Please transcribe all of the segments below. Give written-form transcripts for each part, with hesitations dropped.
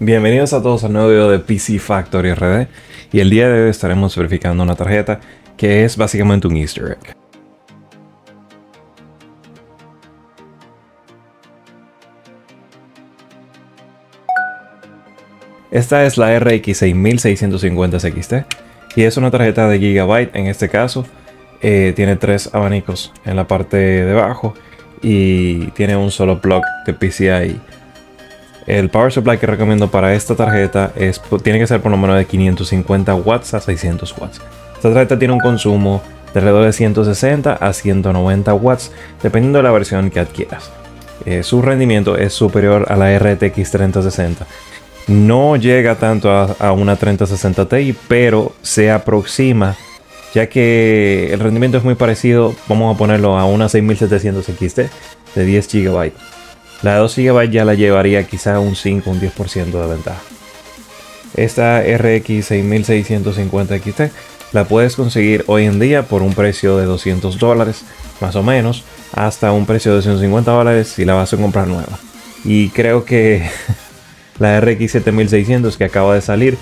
Bienvenidos a todos al nuevo video de PC Factory RD, y el día de hoy estaremos verificando una tarjeta que es básicamente un easter egg. Esta es la RX 6650 XT y es una tarjeta de Gigabyte. En este caso tiene tres abanicos en la parte de abajo y tiene un solo plug de PCI. El power supply que recomiendo para esta tarjeta tiene que ser por lo menos de 550 watts a 600 watts. Esta tarjeta tiene un consumo de alrededor de 160 a 190 watts dependiendo de la versión que adquieras. Su rendimiento es superior a la RTX 3060. No llega tanto a una 3060 Ti, pero se aproxima, ya que el rendimiento es muy parecido. Vamos a ponerlo a una 6700 XT de 10 GB. La de 2 GB ya la llevaría quizá un 5 o un 10% de ventaja. Esta RX 6650 XT la puedes conseguir hoy en día por un precio de $200 más o menos, hasta un precio de $150 si la vas a comprar nueva. Y creo que la RX 7600 que acaba de salir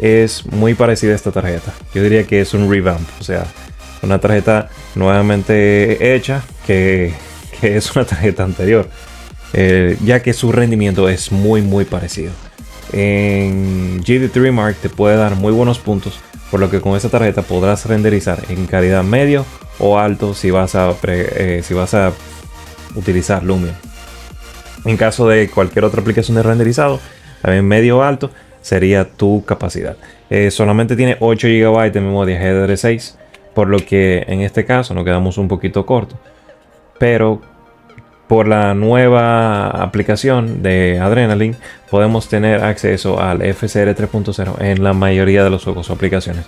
es muy parecida a esta tarjeta. Yo diría que es un revamp, o sea, una tarjeta nuevamente hecha que es una tarjeta anterior, ya que su rendimiento es muy parecido. En GD3 Mark te puede dar muy buenos puntos, por lo que con esta tarjeta podrás renderizar en calidad medio o alto si vas a, utilizar Lumion. En caso de cualquier otra aplicación de renderizado, también medio alto sería tu capacidad. Solamente tiene 8 GB de memoria GDR6, por lo que en este caso nos quedamos un poquito cortos. Pero por la nueva aplicación de Adrenaline podemos tener acceso al FSR 3.0 en la mayoría de los juegos o aplicaciones.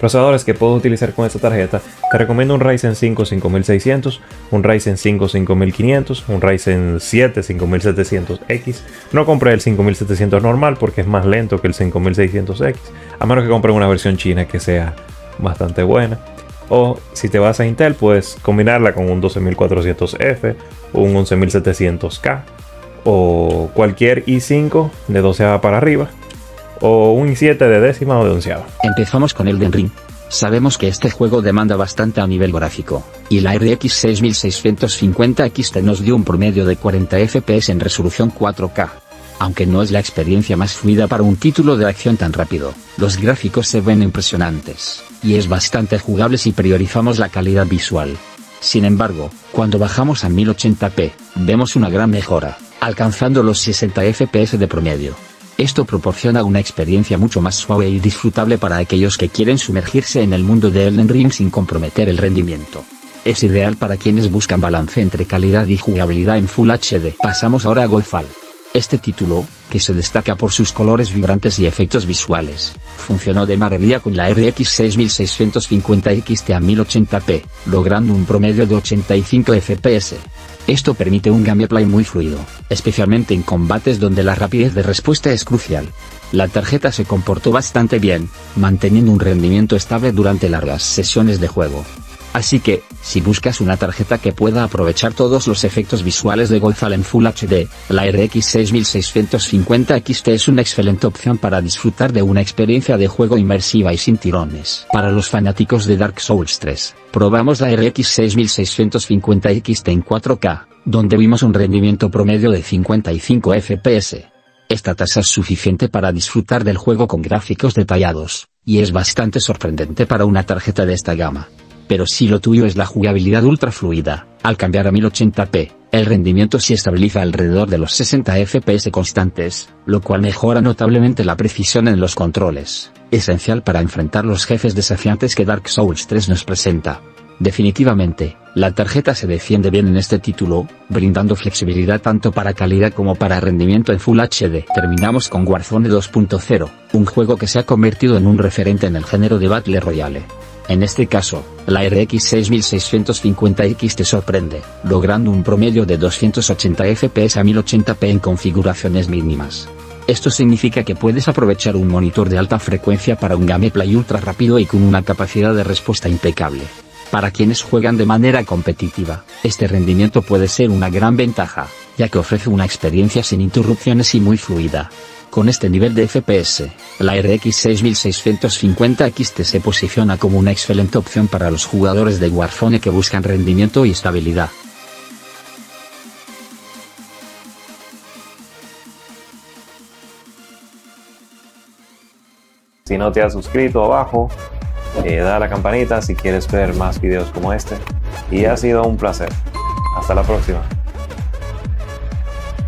Procesadores que puedo utilizar con esta tarjeta: te recomiendo un Ryzen 5 5600, un Ryzen 5 5500, un Ryzen 7 5700X. No compré el 5700 normal porque es más lento que el 5600X, a menos que compre una versión china que sea bastante buena. O si te vas a Intel, puedes combinarla con un 12400F, un 11700K o cualquier i5 de 12 para arriba, o un i7 de 10ª o de 11ª. Empezamos con Elden Ring. Sabemos que este juego demanda bastante a nivel gráfico, y la RX 6650 XT nos dio un promedio de 40 FPS en resolución 4K. Aunque no es la experiencia más fluida para un título de acción tan rápido, los gráficos se ven impresionantes, y es bastante jugable si priorizamos la calidad visual. Sin embargo, cuando bajamos a 1080p, vemos una gran mejora, alcanzando los 60 FPS de promedio. Esto proporciona una experiencia mucho más suave y disfrutable para aquellos que quieren sumergirse en el mundo de Elden Ring sin comprometer el rendimiento. Es ideal para quienes buscan balance entre calidad y jugabilidad en Full HD. Pasamos ahora a Golf Alpha. Este título, que se destaca por sus colores vibrantes y efectos visuales, funcionó de maravilla con la RX 6650 XT a 1080p, logrando un promedio de 85 FPS. Esto permite un gameplay muy fluido, especialmente en combates donde la rapidez de respuesta es crucial. La tarjeta se comportó bastante bien, manteniendo un rendimiento estable durante largas sesiones de juego. Así que, si buscas una tarjeta que pueda aprovechar todos los efectos visuales de Godfall en Full HD, la RX 6650 XT es una excelente opción para disfrutar de una experiencia de juego inmersiva y sin tirones. Para los fanáticos de Dark Souls 3, probamos la RX 6650 XT en 4K, donde vimos un rendimiento promedio de 55 FPS. Esta tasa es suficiente para disfrutar del juego con gráficos detallados, y es bastante sorprendente para una tarjeta de esta gama. Pero si lo tuyo es la jugabilidad ultra fluida, al cambiar a 1080p, el rendimiento se estabiliza alrededor de los 60 FPS constantes, lo cual mejora notablemente la precisión en los controles, esencial para enfrentar los jefes desafiantes que Dark Souls 3 nos presenta. Definitivamente, la tarjeta se defiende bien en este título, brindando flexibilidad tanto para calidad como para rendimiento en Full HD. Terminamos con Warzone 2.0, un juego que se ha convertido en un referente en el género de Battle Royale. En este caso, la RX 6650X te sorprende, logrando un promedio de 280 FPS a 1080p en configuraciones mínimas. Esto significa que puedes aprovechar un monitor de alta frecuencia para un gameplay ultra rápido y con una capacidad de respuesta impecable. Para quienes juegan de manera competitiva, este rendimiento puede ser una gran ventaja, ya que ofrece una experiencia sin interrupciones y muy fluida. Con este nivel de FPS, la RX 6650 XT se posiciona como una excelente opción para los jugadores de Warzone que buscan rendimiento y estabilidad. Si no te has suscrito abajo, da a la campanita si quieres ver más videos como este. Y ha sido un placer. Hasta la próxima.